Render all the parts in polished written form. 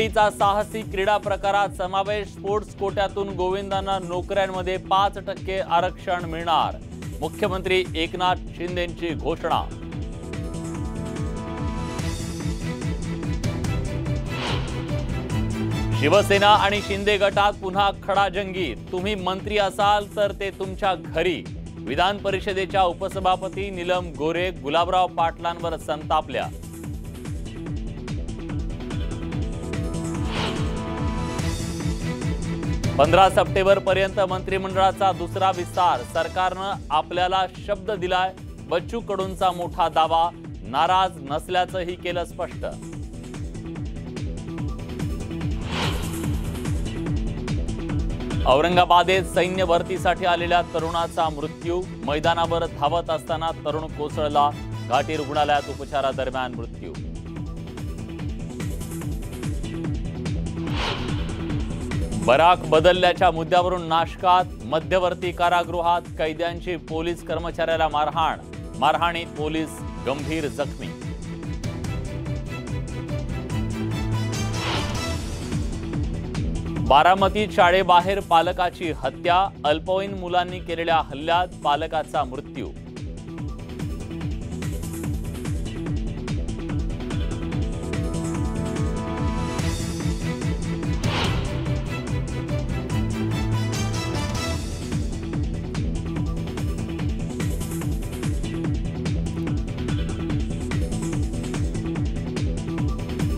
दिंडीचा साहसी क्रीडा प्रकारात समावेश, स्पोर्ट्स कोट्यातून गोविंदांना नोकऱ्यांमध्ये 5% आरक्षण मिळणार, मुख्यमंत्री एकनाथ शिंदेंची घोषणा। शिवसेना आणि शिंदे गटात पुन्हा खडाजंगी, तुम्ही मंत्री असाल तर ते तुमच्या घरी। विधान परिषदेच्या उपसभापती नीलम गोरे गुलाबराव पाटलांवर संतापल्या। सप्टेंबर पर्यंत मंत्रिमंडळाचा दुसरा विस्तार, सरकारनं आपल्याला शब्द दिलाय, बच्चू कडूंचा मोठा दावा, नाराज नसल्याचंही केलं स्पष्ट। औरंगाबादेत सैन्य भरतीसाठी आलेल्या तरुणाचा मृत्यू, मैदानावर धावत असताना तरुण कोसळला, घाटी रुग्णालयात उपचारादरम्यान मृत्यू। बराक बदलल्याच्या मुद्द्यावरून नाशकात, मध्यवर्ती कारागृहात कैद्यांची पोलीस कर्मचाऱ्याला मारहाण, मारहाणीत पोलीस गंभीर जखमी। बारामतीत शाळेबाहेर पालकाची हत्या, अल्पवयीन मुलांनी केलेल्या हल्ल्यात पालकाचा मृत्यू।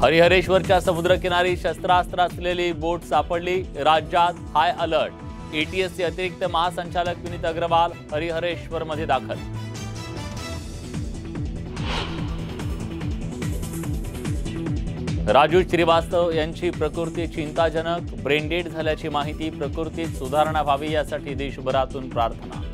हरिहरेश्वरच्या समुद्रकिनारी शस्त्रास्त्र असलेली बोट सापडली, राज्यात हाय अलर्ट, एटीएस चे अतिरिक्त महासंचालक विनीत अग्रवाल हरिहरेश्वर मध्ये दाखल। राजू चिरिवास्तव यांची प्रकृती चिंताजनक, ब्रेन डेड झाल्याची माहिती, प्रकृतीत सुधारणा व्हावी यासाठी देशभरातून प्रार्थना।